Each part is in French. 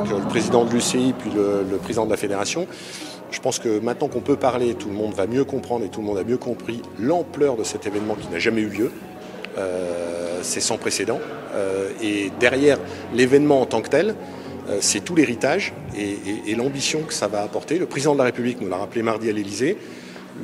avec le président de l'UCI puis le président de la fédération. Je pense que maintenant qu'on peut parler, tout le monde va mieux comprendre et tout le monde a mieux compris l'ampleur de cet événement qui n'a jamais eu lieu. C'est sans précédent. Et derrière l'événement en tant que tel, c'est tout l'héritage et l'ambition que ça va apporter. Le président de la République nous l'a rappelé mardi à l'Élysée,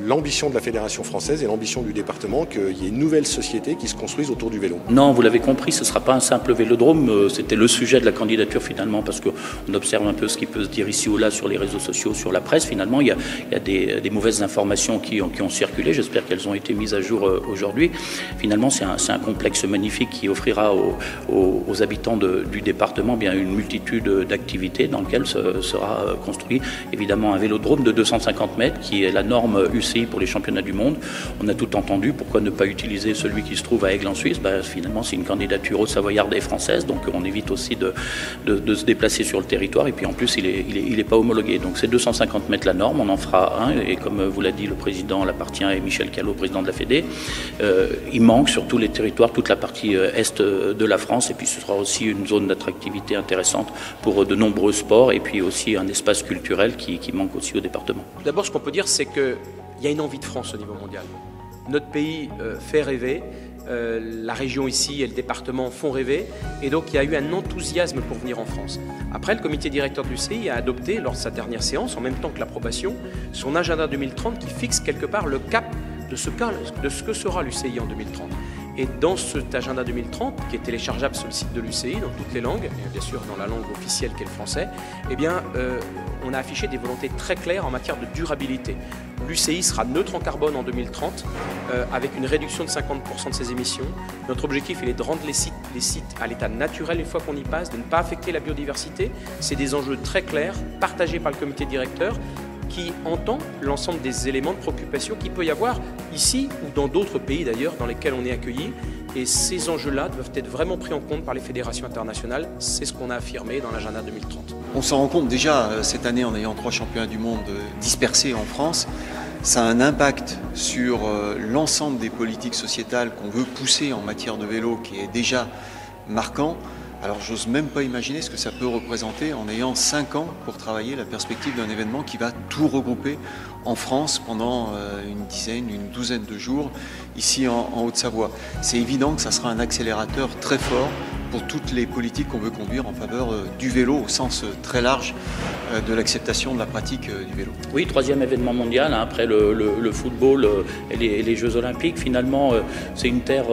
l'ambition de la Fédération française et l'ambition du département qu'il y ait une nouvelle société qui se construise autour du vélo. Non, vous l'avez compris, ce ne sera pas un simple vélodrome. C'était le sujet de la candidature finalement, parce qu'on observe un peu ce qui peut se dire ici ou là sur les réseaux sociaux, sur la presse. Finalement, il y a des mauvaises informations qui ont circulé. J'espère qu'elles ont été mises à jour aujourd'hui. Finalement, c'est un complexe magnifique qui offrira aux habitants du département bien une multitude d'activités dans lesquelles sera construit évidemment un vélodrome de 250 mètres qui est la norme UCI pour les championnats du monde. On a tout entendu, pourquoi ne pas utiliser celui qui se trouve à Aigle en Suisse? Finalement, c'est une candidature haute-savoyarde et française, donc on évite aussi de se déplacer sur le territoire, et puis en plus il est pas homologué. Donc c'est 250 mètres la norme, on en fera un, et comme vous l'a dit le président Lapartien et Michel Callot, président de la FEDE, il manque sur tous les territoires, toute la partie est de la France, et puis ce sera aussi une zone d'attractivité intéressante pour de nombreux sports, et puis aussi un espace culturel qui manque aussi au département. D'abord, ce qu'on peut dire, c'est que il y a une envie de France au niveau mondial. Notre pays fait rêver, la région ici et le département font rêver, et donc il y a eu un enthousiasme pour venir en France. Après, le comité directeur de l'UCI a adopté, lors de sa dernière séance, en même temps que l'approbation, son agenda 2030 qui fixe quelque part le cap de ce que sera l'UCI en 2030. Et dans cet agenda 2030, qui est téléchargeable sur le site de l'UCI, dans toutes les langues, et bien sûr dans la langue officielle qui est le français, eh bien, on a affiché des volontés très claires en matière de durabilité. L'UCI sera neutre en carbone en 2030, avec une réduction de 50% de ses émissions. Notre objectif, il est de rendre les sites à l'état naturel une fois qu'on y passe, de ne pas affecter la biodiversité. C'est des enjeux très clairs, partagés par le comité directeur, qui entend l'ensemble des éléments de préoccupation qu'il peut y avoir ici ou dans d'autres pays d'ailleurs dans lesquels on est accueilli. Et ces enjeux-là doivent être vraiment pris en compte par les fédérations internationales. C'est ce qu'on a affirmé dans l'agenda 2030. On s'en rend compte déjà cette année en ayant 3 championnats du monde dispersés en France. Ça a un impact sur l'ensemble des politiques sociétales qu'on veut pousser en matière de vélo qui est déjà marquant. Alors j'ose même pas imaginer ce que ça peut représenter en ayant 5 ans pour travailler la perspective d'un événement qui va tout regrouper en France pendant une douzaine de jours ici en Haute-Savoie. C'est évident que ça sera un accélérateur très fort pour toutes les politiques qu'on veut conduire en faveur du vélo au sens très large de l'acceptation de la pratique du vélo. Oui, 3e événement mondial, hein, après le football et les Jeux Olympiques. Finalement, c'est une terre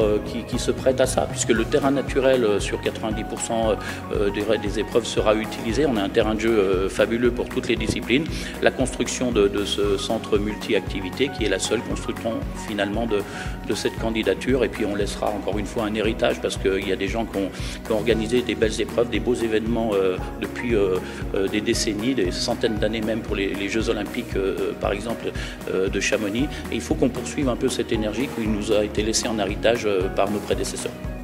qui se prête à ça, puisque le terrain naturel sur 90% des épreuves sera utilisé. On a un terrain de jeu fabuleux pour toutes les disciplines. La construction de ce centre multi-activité qui est la seule construction finalement de cette candidature. Et puis on laissera encore une fois un héritage, parce qu'il y a des gens qui ont organisé des belles épreuves, des beaux événements depuis des décennies, des centaines d'années même pour les Jeux Olympiques par exemple de Chamonix. Et il faut qu'on poursuive un peu cette énergie qui nous a été laissée en héritage par nos prédécesseurs.